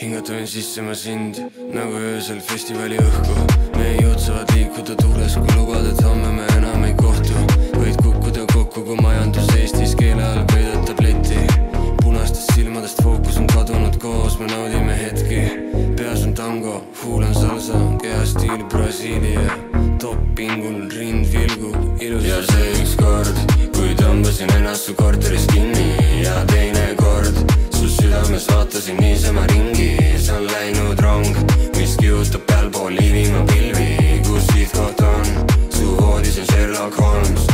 hingatöön sisse ma sind nagu öösel festivali õhku. Me ei jõudsevad liikuda tuules, kui lubad, et homme me enam ei kohtu. Võid kukkuda kokku, kui majandus Eestis keele all peidad tableti. Punastest silmadest fookus on kadunud, koos me naudime hetki. Peas on tango, huulan salsa, kehastiil Brasiilia. Toppingul rind vilgub ilus. Ja see üks kord, kui tõmbasin ennast su korteris kinni. Ja teine kord, su südames vaatasin niisama ringi. See on läinud rong, mis kihutab peal pool ilima pilvi. Kus siit koht on? Su voodis on Sherlock Holmes.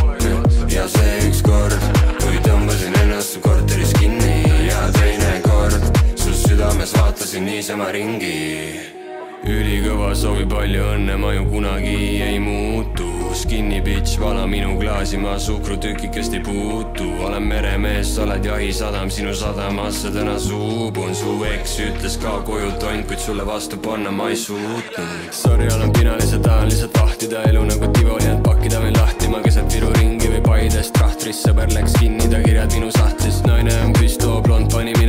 Ja see üks kord, kui tõmbasin ennast su korteris kinni. Ja teine kord, su südames vaatasin niisama ringi. Ülikõva soovi palju õnne, ma ju kunagi ei muutu. Skinny bitch, vala minu klaasi, ma sukrutükikest ei puutu. Olen meremees, sa oled jahisadam, sinu sadamasse täna suubun. Su eks ütles ka koju tont, kuid sulle vastu panna ma ei suutnud. Sorry, olen pinalised, tahan lihtsalt vahtida elu nagu Tivoli, et pakkida veel lahti. Ma keset Viru ringi või Paidest, rahtris sõber läks kinni, ta kirjad minu sahtlis. Naine on püstoo, blond, pani minu